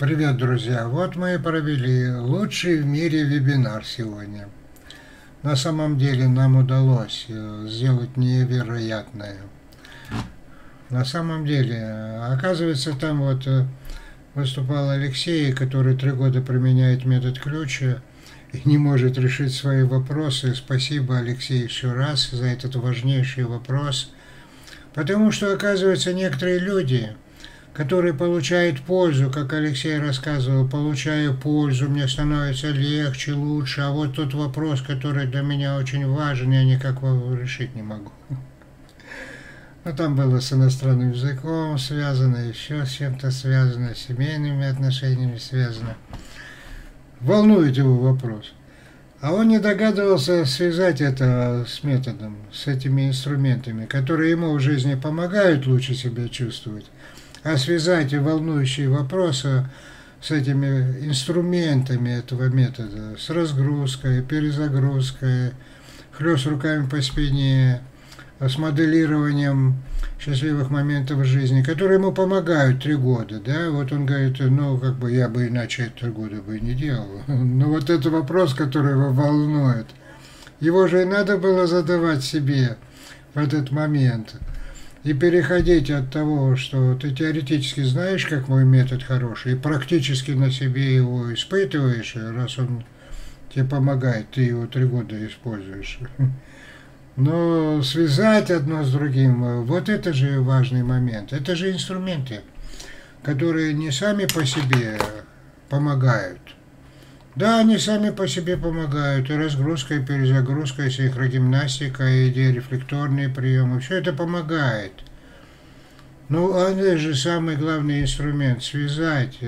Привет, друзья! Вот мы и провели лучший в мире вебинар сегодня. На самом деле нам удалось сделать невероятное. На самом деле, оказывается, там вот выступал Алексей, который 3 года применяет метод ключа и не может решить свои вопросы. Спасибо, Алексей, еще раз за этот важнейший вопрос. Потому что, оказывается, некоторые люди, которые получают пользу, как Алексей рассказывал, получаю пользу, мне становится легче, лучше, а вот тот вопрос, который для меня очень важен, я никак его решить не могу. Но там было с иностранным языком связано, еще с чем-то связано, с семейными отношениями связано. Волнует его вопрос. А он не догадывался связать это с методом, с этими инструментами, которые ему в жизни помогают лучше себя чувствовать. А связать волнующие вопросы с этими инструментами этого метода, с разгрузкой, перезагрузкой, хлёст руками по спине, с моделированием счастливых моментов жизни, которые ему помогают 3 года, да, вот он говорит, ну, как бы я бы иначе 3 года бы не делал, но вот это вопрос, который его волнует, его же и надо было задавать себе в этот момент, и переходить от того, что ты теоретически знаешь, как мой метод хороший, и практически на себе его испытываешь, раз он тебе помогает, ты его 3 года используешь. Но связать одно с другим, вот это же важный момент. Это же инструменты, которые не сами по себе помогают. Да, они сами по себе помогают, и разгрузка, и перезагрузка, и синхрогимнастика, и рефлекторные приемы, все это помогает. Но они же самый главный инструмент связать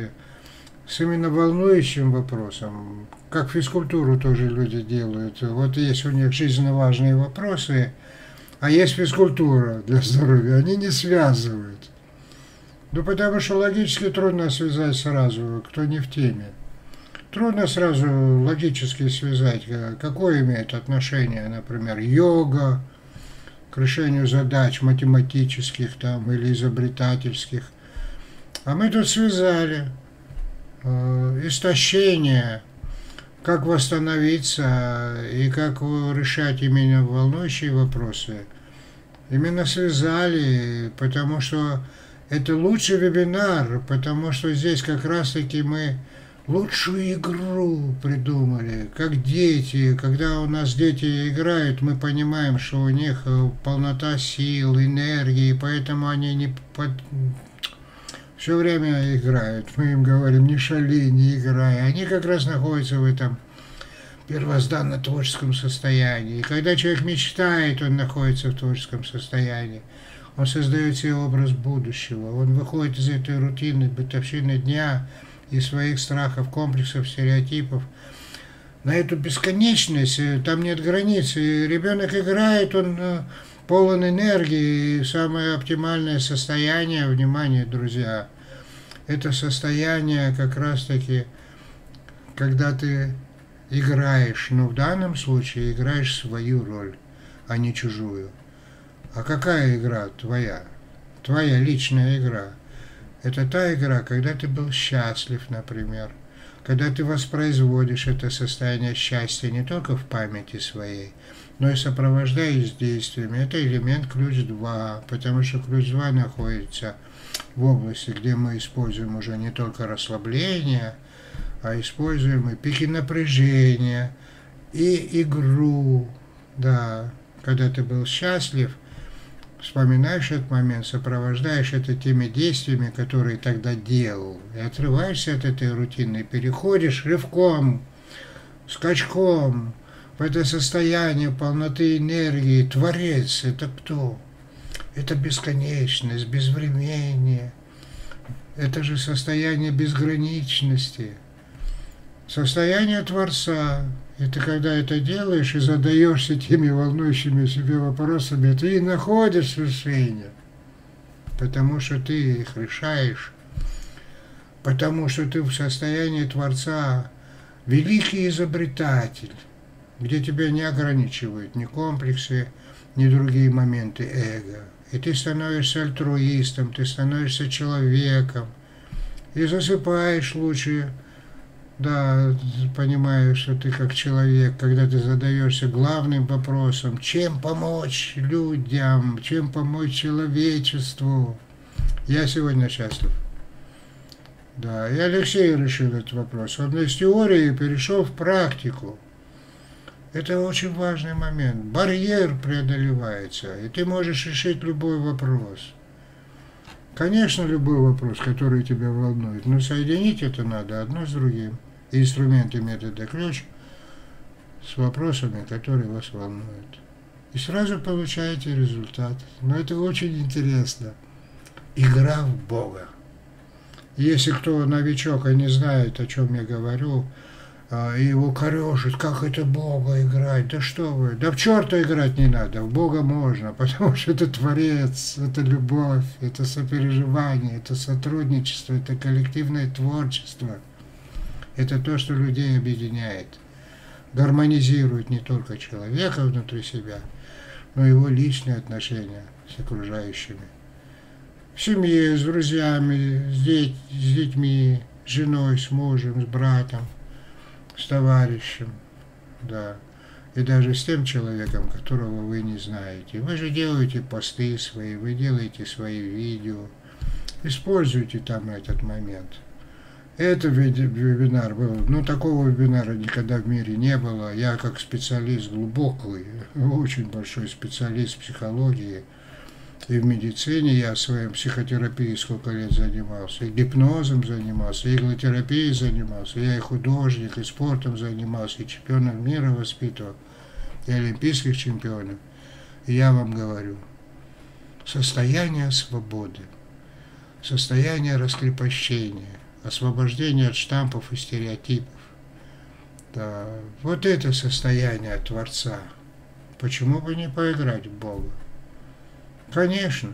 с именно волнующим вопросом, как физкультуру тоже люди делают. Вот есть у них жизненно важные вопросы, а есть физкультура для здоровья, они не связывают. Ну, потому что логически трудно связать сразу, кто не в теме. Трудно сразу логически связать, какое имеет отношение, например, йога к решению задач математических там, или изобретательских. А мы тут связали истощение, как восстановиться и как решать именно волнующие вопросы. Именно связали, потому что это лучший вебинар, потому что здесь как раз-таки мы лучшую игру придумали, как дети. Когда у нас дети играют, мы понимаем, что у них полнота сил, энергии, поэтому они не все время играют. Мы им говорим, не шали, не играй. Они как раз находятся в этом первозданно-творческом состоянии. И когда человек мечтает, он находится в творческом состоянии. Он создает себе образ будущего. Он выходит из этой рутины, бытовщины дня, из своих страхов, комплексов, стереотипов, на эту бесконечность, там нет границ. И ребенок играет, он полон энергии, и самое оптимальное состояние, внимание, друзья, это состояние как раз-таки, когда ты играешь, но в данном случае играешь свою роль, а не чужую. А какая игра твоя? Твоя личная игра. Это та игра, когда ты был счастлив, например, когда ты воспроизводишь это состояние счастья не только в памяти своей, но и сопровождаясь действиями. Это элемент ключ 2, потому что ключ 2 находится в области, где мы используем уже не только расслабление, а используем и пики напряжения, и игру. Да, когда ты был счастлив, вспоминаешь этот момент, сопровождаешь это теми действиями, которые тогда делал, и отрываешься от этой рутины, и переходишь рывком, скачком в это состояние полноты энергии. Творец – это кто? Это бесконечность, безвремение, это же состояние безграничности, состояние Творца. И ты когда это делаешь и задаешься теми волнующими себе вопросами, ты находишь решение, потому что ты их решаешь, потому что ты в состоянии Творца, великий изобретатель, где тебя не ограничивают ни комплексы, ни другие моменты эго. И ты становишься альтруистом, ты становишься человеком. и засыпаешь лучше. Да, понимаешь, что ты как человек, когда ты задаешься главным вопросом, чем помочь людям, чем помочь человечеству. Я сегодня счастлив. Да, и Алексей решил этот вопрос. Он из теории перешел в практику. Это очень важный момент. Барьер преодолевается, и ты можешь решить любой вопрос. Конечно, любой вопрос, который тебя волнует, но соединить это надо одно с другим. Инструменты метода ключ с вопросами, которые вас волнуют. И сразу получаете результат. Но это очень интересно. Игра в Бога. Если кто новичок и не знает, о чем я говорю, и его корежит, как это Бога играть, да что вы, да в черта играть не надо, в Бога можно, потому что это Творец, это любовь, это сопереживание, это сотрудничество, это коллективное творчество. Это то, что людей объединяет, гармонизирует не только человека внутри себя, но и его личные отношения с окружающими. В семье, с друзьями, с детьми, с женой, с мужем, с братом, с товарищем, да, и даже с тем человеком, которого вы не знаете. Вы же делаете посты свои, вы делаете свои видео, используйте там этот момент. Это вебинар был, ну такого вебинара никогда в мире не было. Я как специалист глубокий, очень большой специалист в психологии, и в медицине, я в своей психотерапии сколько лет занимался, и гипнозом занимался, и иглотерапией занимался, я и художник, и спортом занимался, и чемпионом мира воспитывал, и олимпийских чемпионов. И я вам говорю, состояние свободы, состояние раскрепощения, освобождение от штампов и стереотипов. Да, вот это состояние Творца. Почему бы не поиграть в Бога? Конечно,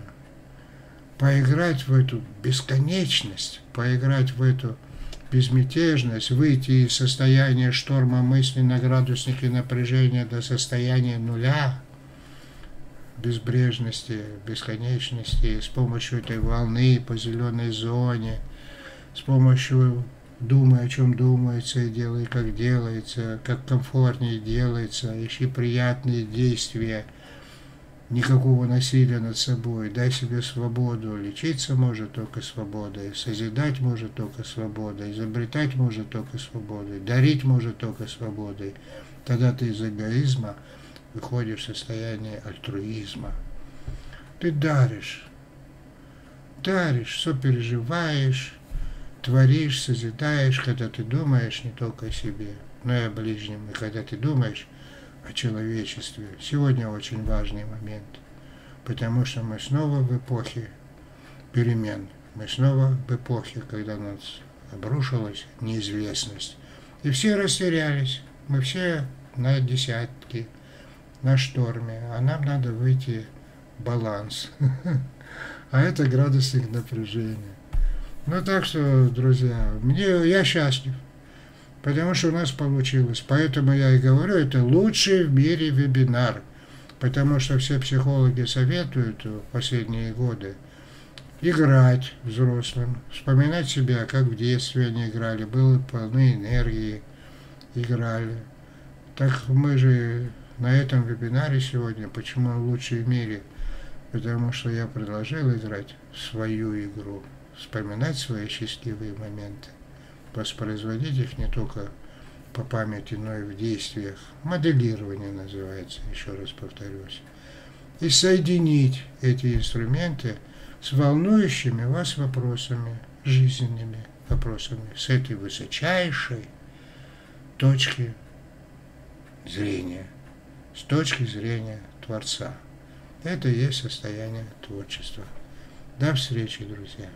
поиграть в эту бесконечность, поиграть в эту безмятежность, выйти из состояния шторма мысли на градуснике напряжения до состояния нуля, безбрежности, бесконечности, с помощью этой волны по зеленой зоне, с помощью думай, о чем думается, и делай, как делается, как комфортнее делается, ищи приятные действия. Никакого насилия над собой, дай себе свободу, лечиться может только свободой, созидать может только свободой, изобретать может только свободой, дарить может только свободой. Тогда ты из эгоизма выходишь в состояние альтруизма. Ты даришь, сопереживаешь, творишь, созидаешь, когда ты думаешь не только о себе, но и о ближнем, и когда ты думаешь о человечестве. Сегодня очень важный момент, потому что мы снова в эпохе перемен, мы снова в эпохе, когда нас обрушилась неизвестность. И все растерялись, мы все на десятке, на шторме, а нам надо выйти в баланс. А это градусник напряжения. Ну так что, друзья, я счастлив. Потому что у нас получилось. Поэтому я и говорю, это лучший в мире вебинар. Потому что все психологи советуют в последние годы играть взрослым, вспоминать себя, как в детстве они играли, было полны энергии, играли. Так мы же на этом вебинаре сегодня, почему он лучший в мире? Потому что я предложил играть в свою игру, вспоминать свои счастливые моменты. Воспроизводить их не только по памяти, но и в действиях. Моделирование называется, еще раз повторюсь. И соединить эти инструменты с волнующими вас вопросами, жизненными вопросами, с этой высочайшей точки зрения, с точки зрения Творца. Это и есть состояние творчества. До встречи, друзья!